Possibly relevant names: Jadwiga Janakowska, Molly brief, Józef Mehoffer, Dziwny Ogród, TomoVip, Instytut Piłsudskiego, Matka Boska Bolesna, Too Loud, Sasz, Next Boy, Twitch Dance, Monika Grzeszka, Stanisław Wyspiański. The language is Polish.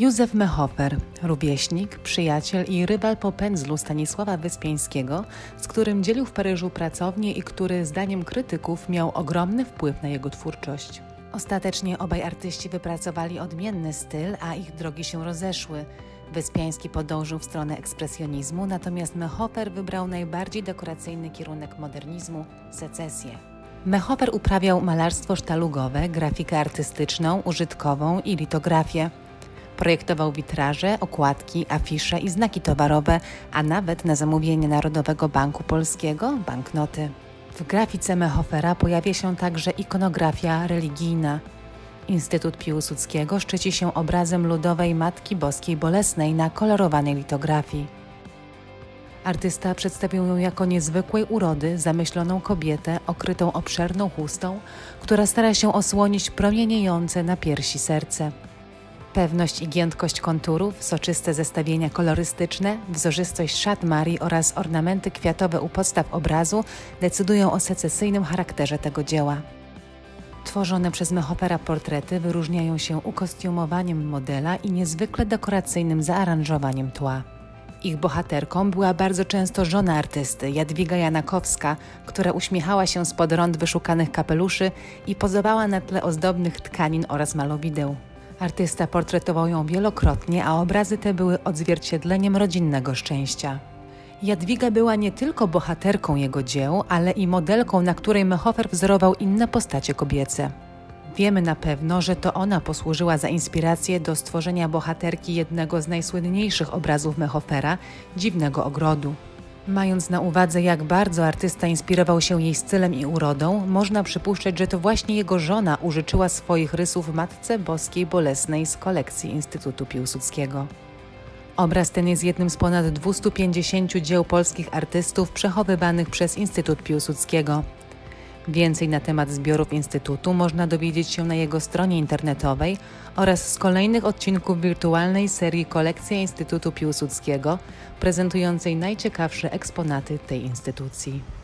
Józef Mehoffer, rówieśnik, przyjaciel i rywal po pędzlu Stanisława Wyspiańskiego, z którym dzielił w Paryżu pracownię i który, zdaniem krytyków, miał ogromny wpływ na jego twórczość. Ostatecznie obaj artyści wypracowali odmienny styl, a ich drogi się rozeszły. Wyspiański podążył w stronę ekspresjonizmu, natomiast Mehoffer wybrał najbardziej dekoracyjny kierunek modernizmu – secesję. Mehoffer uprawiał malarstwo sztalugowe, grafikę artystyczną, użytkową i litografię. Projektował witraże, okładki, afisze i znaki towarowe, a nawet na zamówienie Narodowego Banku Polskiego banknoty. W grafice Mehoffera pojawia się także ikonografia religijna. Instytut Piłsudskiego szczyci się obrazem ludowej Matki Boskiej Bolesnej na kolorowanej litografii. Artysta przedstawił ją jako niezwykłej urody, zamyśloną kobietę okrytą obszerną chustą, która stara się osłonić promieniejące na piersi serce. Pewność i giętkość konturów, soczyste zestawienia kolorystyczne, wzorzystość szat Marii oraz ornamenty kwiatowe u podstaw obrazu decydują o secesyjnym charakterze tego dzieła. Tworzone przez Mehoffera portrety wyróżniają się ukostiumowaniem modela i niezwykle dekoracyjnym zaaranżowaniem tła. Ich bohaterką była bardzo często żona artysty, Jadwiga Janakowska, która uśmiechała się spod rąd wyszukanych kapeluszy i pozowała na tle ozdobnych tkanin oraz malowideł. Artysta portretował ją wielokrotnie, a obrazy te były odzwierciedleniem rodzinnego szczęścia. Jadwiga była nie tylko bohaterką jego dzieł, ale i modelką, na której Mehoffer wzorował inne postacie kobiece. Wiemy na pewno, że to ona posłużyła za inspirację do stworzenia bohaterki jednego z najsłynniejszych obrazów Mehoffera, Dziwnego Ogrodu. Mając na uwadze, jak bardzo artysta inspirował się jej stylem i urodą, można przypuszczać, że to właśnie jego żona użyczyła swoich rysów Matce Boskiej Bolesnej z kolekcji Instytutu Piłsudskiego. Obraz ten jest jednym z ponad 250 dzieł polskich artystów przechowywanych przez Instytut Piłsudskiego. Więcej na temat zbiorów Instytutu można dowiedzieć się na jego stronie internetowej oraz z kolejnych odcinków wirtualnej serii Kolekcja Instytutu Piłsudskiego, prezentującej najciekawsze eksponaty tej instytucji.